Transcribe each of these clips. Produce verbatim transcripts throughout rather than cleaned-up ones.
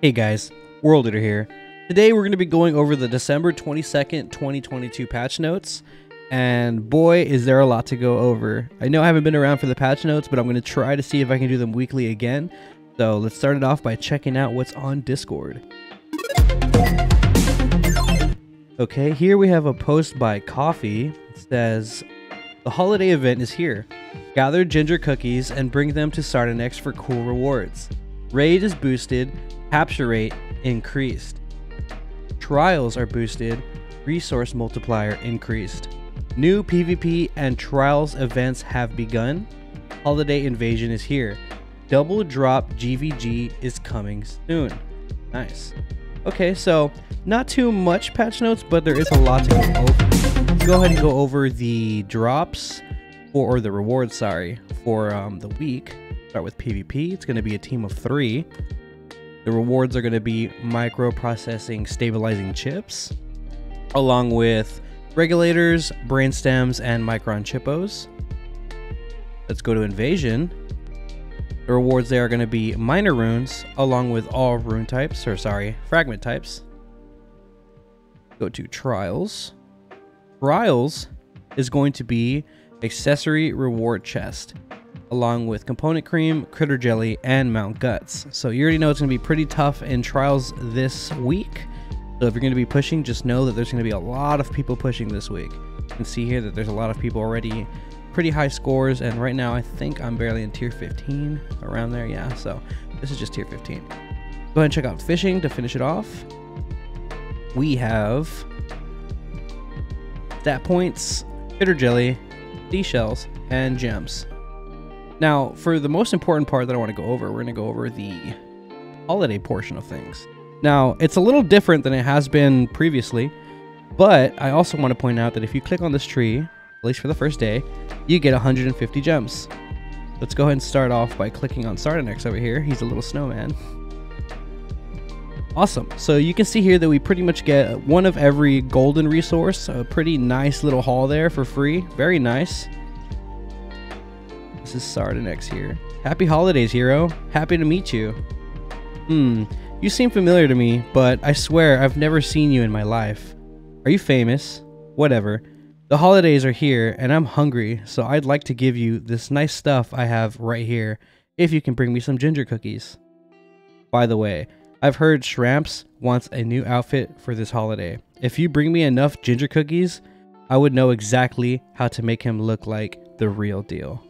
Hey guys, WRLD_EATR here. Today we're going to be going over the December twenty-second, twenty twenty-two patch notes, and boy is there a lot to go over. I know I haven't been around for the patch notes, but I'm going to try to see if I can do them weekly again. So let's start it off by checking out what's on Discord. Okay, here we have a post by Coffee. It says, "The holiday event is here. Gather ginger cookies and bring them to Sardinex for cool rewards. Raid is boosted. Capture rate increased. Trials are boosted. Resource multiplier increased. New PvP and trials events have begun. Holiday invasion is here. Double drop G V G is coming soon." Nice. Okay, so not too much patch notes, but there is a lot to go over. Let's go ahead and go over the drops or, or the rewards, sorry, for um, the week. Start with PvP. It's going to be a team of three. The rewards are going to be microprocessing stabilizing chips, along with regulators, brain stems, and micron chippos. Let's go to invasion. The rewards there are going to be minor runes, along with all rune types, or sorry, fragment types. Go to trials. Trials is going to be accessory reward chest, along with component cream, critter jelly, and mount guts. So you already know it's going to be pretty tough in trials this week. So if you're going to be pushing, just know that there's going to be a lot of people pushing this week. You can see here that there's a lot of people already pretty high scores. And right now I think I'm barely in tier fifteen around there. Yeah, so this is just tier fifteen. Go ahead and check out fishing to finish it off. We have stat points, critter jelly, seashells, and gems. Now, for the most important part that I want to go over, we're going to go over the holiday portion of things. Now, it's a little different than it has been previously, but I also want to point out that if you click on this tree, at least for the first day, you get one hundred fifty gems. Let's go ahead and start off by clicking on Sardinex over here. He's a little snowman. Awesome. So you can see here that we pretty much get one of every golden resource. A pretty nice little haul there for free. Very nice. This is Sardinex here. "Happy holidays, hero. Happy to meet you. Hmm, you seem familiar to me, but I swear I've never seen you in my life. Are you famous? Whatever. The holidays are here, and I'm hungry, so I'd like to give you this nice stuff I have right here, if you can bring me some ginger cookies. By the way, I've heard Shrampz wants a new outfit for this holiday. If you bring me enough ginger cookies, I would know exactly how to make him look like the real deal."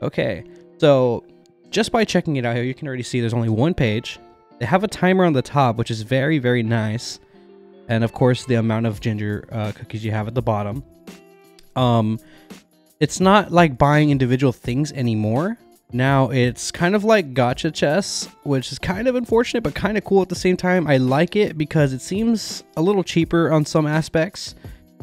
Okay, so just by checking it out here, you can already see there's only one page. They have a timer on the top, which is very, very nice. And of course, the amount of ginger uh, cookies you have at the bottom. Um, it's not like buying individual things anymore. Now it's kind of like gacha chess, which is kind of unfortunate, but kind of cool at the same time. I like it because it seems a little cheaper on some aspects.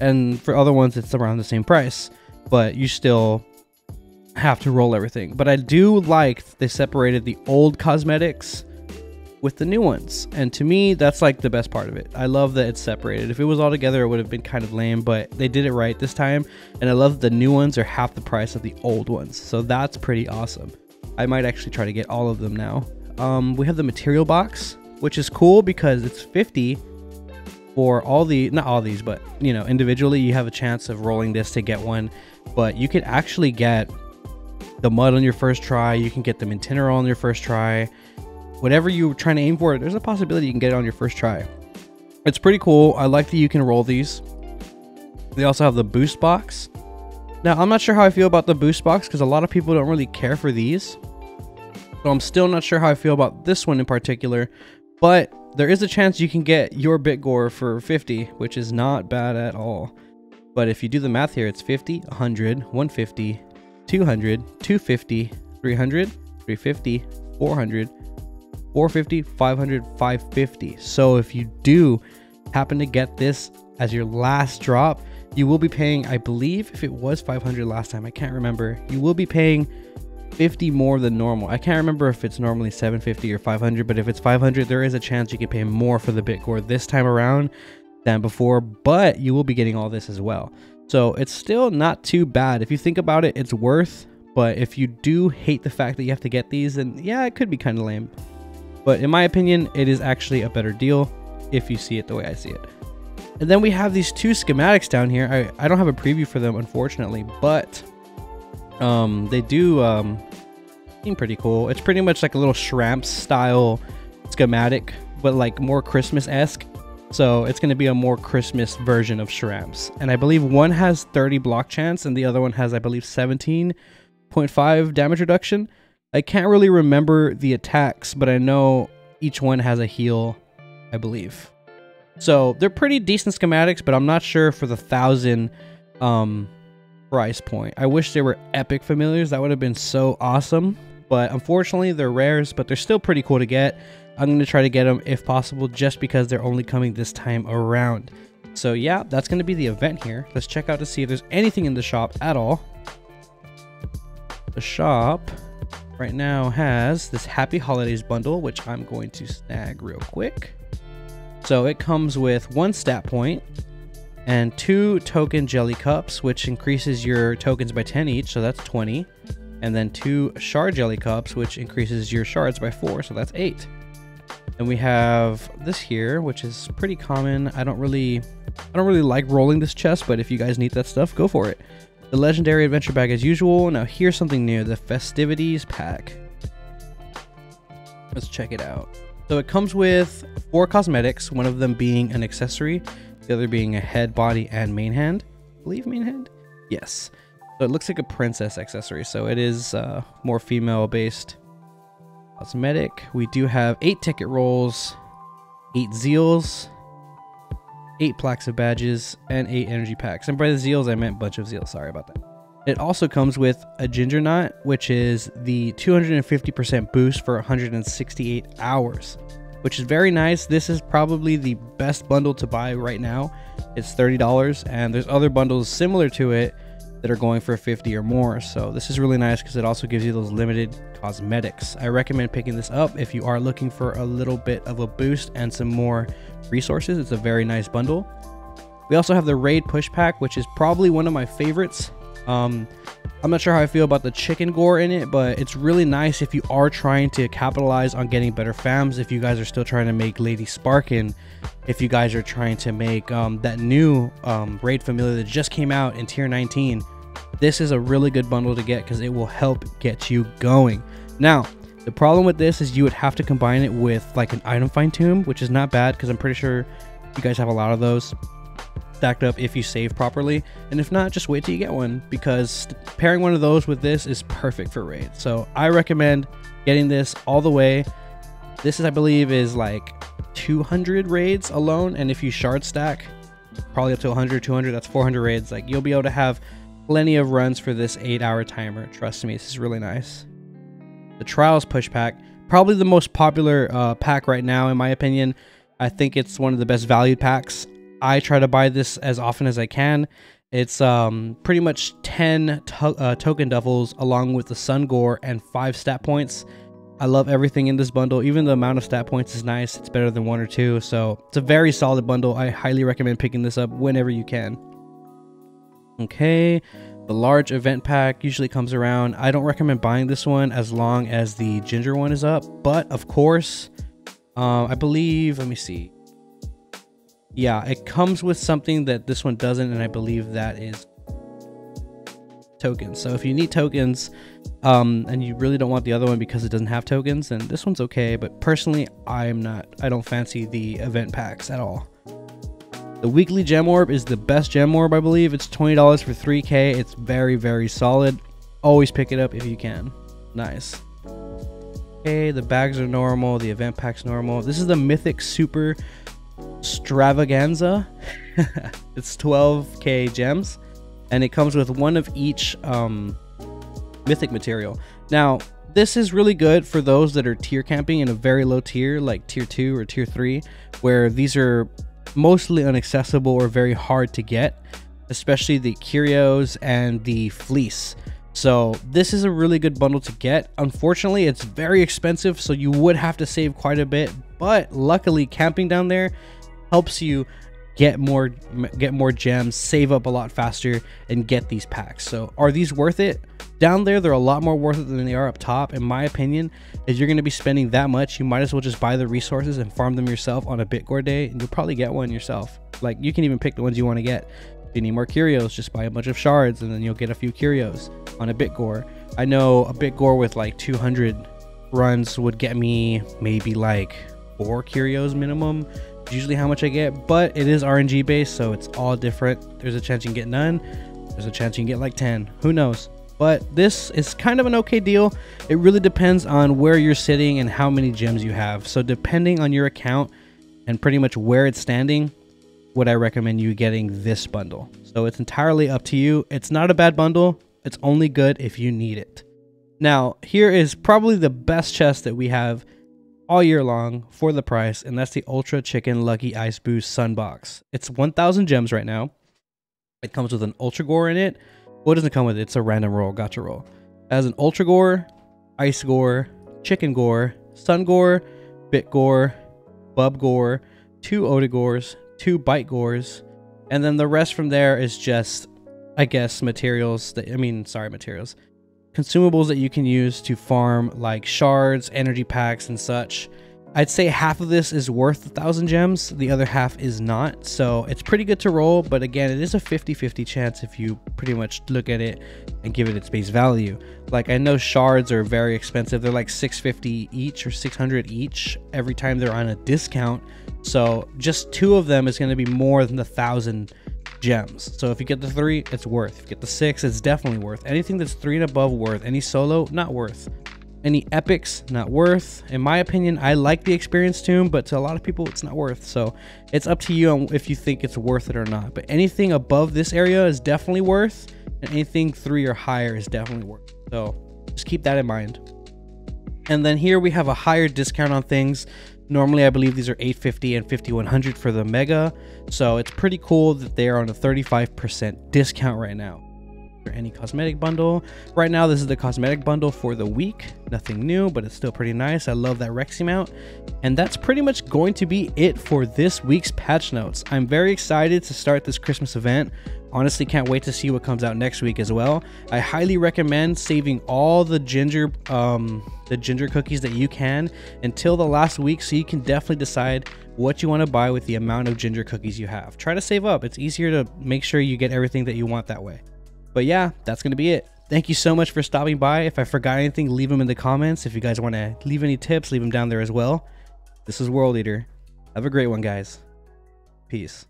And for other ones, it's around the same price, but you still have to roll everything. But I do like they separated the old cosmetics with the new ones, and to me that's like the best part of it. I love that it's separated. If it was all together, it would have been kind of lame, but they did it right this time, and I love the new ones are half the price of the old ones, so that's pretty awesome. I might actually try to get all of them now. Um we have the material box, which is cool because it's fifty for all the, not all these, but you know, individually you have a chance of rolling this to get one, but you could actually get the mud on your first try. You can get the mineral on your first try. Whatever you're trying to aim for, there's a possibility you can get it on your first try. It's pretty cool. I like that you can roll these. They also have the boost box. Now, I'm not sure how I feel about the boost box because a lot of people don't really care for these. So I'm still not sure how I feel about this one in particular. But there is a chance you can get your BitGore for fifty, which is not bad at all. But if you do the math here, it's fifty, one hundred, one fifty, two hundred, two fifty, three hundred, three fifty, four hundred, four fifty, five hundred, five fifty. So if you do happen to get this as your last drop, you will be paying, I believe, if it was five hundred last time, I can't remember, you will be paying fifty more than normal. I can't remember if it's normally seven fifty or five hundred, but if it's five hundred, there is a chance you can pay more for the BitGore this time around than before, but you will be getting all this as well. So it's still not too bad. If you think about it, it's worth, but if you do hate the fact that you have to get these, then yeah, it could be kind of lame. But in my opinion, it is actually a better deal if you see it the way I see it. And then we have these two schematics down here. I, I don't have a preview for them, unfortunately, but um, they do um, seem pretty cool. It's pretty much like a little Shrampz style schematic, but like more Christmas-esque. So it's going to be a more Christmas version of Shrampz. And I believe one has thirty block chance and the other one has, I believe, seventeen point five damage reduction. I can't really remember the attacks, but I know each one has a heal, I believe. So they're pretty decent schematics, but I'm not sure for the thousand um, price point. I wish they were epic familiars. That would have been so awesome. But unfortunately, they're rares, but they're still pretty cool to get. I'm going to try to get them if possible, just because they're only coming this time around. So yeah, that's going to be the event here. Let's check out to see if there's anything in the shop at all. The shop right now has this Happy Holidays bundle, which I'm going to snag real quick. So it comes with one stat point and two token jelly cups, which increases your tokens by ten each. So that's twenty. And then two shard jelly cups, which increases your shards by four. So that's eight. And we have this here, which is pretty common. I don't really, I don't really like rolling this chest, but if you guys need that stuff, go for it. The legendary adventure bag as usual. Now here's something new, the festivities pack. Let's check it out. So it comes with four cosmetics, one of them being an accessory, the other being a head, body, and main hand. I believe main hand? Yes. So it looks like a princess accessory. So it is uh, more female based. Cosmetic. We do have eight ticket rolls, eight zeals, eight plaques of badges, and eight energy packs. And by the zeals, I meant bunch of zeals. Sorry about that. It also comes with a ginger nut, which is the two hundred fifty percent boost for one hundred sixty-eight hours, which is very nice. This is probably the best bundle to buy right now. It's thirty dollars, and there's other bundles similar to it that are going for fifty or more. So this is really nice because it also gives you those limited cosmetics. I recommend picking this up if you are looking for a little bit of a boost and some more resources. It's a very nice bundle. We also have the Raid Push Pack, which is probably one of my favorites. Um, I'm not sure how I feel about the chicken gore in it, but it's really nice if you are trying to capitalize on getting better fams. If you guys are still trying to make Lady Sparkin, if you guys are trying to make um, that new um, raid familiar that just came out in tier nineteen, this is a really good bundle to get because it will help get you going. Now, the problem with this is you would have to combine it with like an item find tomb, which is not bad because I'm pretty sure you guys have a lot of those stacked up if you save properly, and if not, just wait till you get one, because pairing one of those with this is perfect for raid. So I recommend getting this all the way. This is, I believe, is like two hundred raids alone, and if you shard stack probably up to one hundred, two hundred, that's four hundred raids. Like, you'll be able to have plenty of runs for this eight hour timer. Trust me, this is really nice. The Trials Push Pack, probably the most popular uh, pack right now in my opinion. I think it's one of the best valued packs. I try to buy this as often as I can. It's um, pretty much ten to uh, token duffels along with the sun gore and five stat points. I love everything in this bundle. Even the amount of stat points is nice. It's better than one or two. So it's a very solid bundle. I highly recommend picking this up whenever you can. Okay, the large event pack usually comes around. I don't recommend buying this one as long as the ginger one is up. But of course, uh, I believe, let me see. Yeah, it comes with something that this one doesn't, and I believe that is tokens. So if you need tokens um, and you really don't want the other one because it doesn't have tokens, then this one's okay. But personally, I'm not, I don't fancy the event packs at all. The weekly gem orb is the best gem orb, I believe. It's twenty dollars for three K. It's very, very solid. Always pick it up if you can. Nice. Okay, the bags are normal. The event pack's normal. This is the Mythic Super Extravaganza. It's twelve K gems, and it comes with one of each um mythic material. Now this is really good for those that are tier camping in a very low tier, like tier two or tier three, where these are mostly inaccessible or very hard to get, especially the curios and the fleece. So this is a really good bundle to get. Unfortunately, it's very expensive, so you would have to save quite a bit, but luckily camping down there helps you get more get more gems, save up a lot faster, and get these packs. So are these worth it? Down there, they're a lot more worth it than they are up top, in my opinion. If you're going to be spending that much, you might as well just buy the resources and farm them yourself on a BitGore day, and you'll probably get one yourself. Like, you can even pick the ones you want to get. If you need more curios, just buy a bunch of shards, and then you'll get a few curios on a BitGore. I know a BitGore with like two hundred runs would get me maybe like four curios minimum, usually how much I get, but it is R N G based, so it's all different. There's a chance you can get none, there's a chance you can get like ten, who knows. But this is kind of an okay deal. It really depends on where you're sitting and how many gems you have. So depending on your account and pretty much where it's standing, would I recommend you getting this bundle. So it's entirely up to you. It's not a bad bundle, it's only good if you need it. Now, here is probably the best chest that we have all year long for the price, and that's the Ultra Chicken Lucky Ice Boost Sunbox. It's one thousand gems right now. It comes with an Ultra Gore in it. Well, it doesn't come with it, it's a random roll, gotcha roll. It has an Ultra Gore, Ice Gore, Chicken Gore, Sun Gore, Bit Gore, Bub Gore, two Odagores, two Bite Gores, and then the rest from there is just, I guess, materials that, I mean, sorry, materials. consumables that you can use to farm, like shards, energy packs, and such. I'd say half of this is worth a thousand gems, the other half is not, so it's pretty good to roll. But again, it is a fifty fifty chance if you pretty much look at it and give it its base value. Like, I know shards are very expensive, they're like six fifty each or six hundred each every time they're on a discount, so just two of them is going to be more than a thousand gems. So if you get the three, it's worth. If you get the six, it's definitely worth. Anything that's three and above, worth. Any solo, not worth. Any epics, not worth. In my opinion, I like the experience tomb, but to a lot of people it's not worth, so it's up to you on if you think it's worth it or not. But anything above this area is definitely worth, and anything three or higher is definitely worth, so just keep that in mind. And then here we have a higher discount on things. Normally, I believe these are eight fifty and fifty-one hundred for the mega, so it's pretty cool that they are on a thirty-five percent discount right now. For any cosmetic bundle, right now this is the cosmetic bundle for the week. Nothing new, but it's still pretty nice. I love that Rexy mount, and that's pretty much going to be it for this week's patch notes. I'm very excited to start this Christmas event. Honestly, can't wait to see what comes out next week as well. I highly recommend saving all the ginger, um, the ginger cookies that you can until the last week, so you can definitely decide what you want to buy with the amount of ginger cookies you have. Try to save up. It's easier to make sure you get everything that you want that way. But yeah, that's going to be it. Thank you so much for stopping by. If I forgot anything, leave them in the comments. If you guys want to leave any tips, leave them down there as well. This is World Eater. Have a great one, guys. Peace.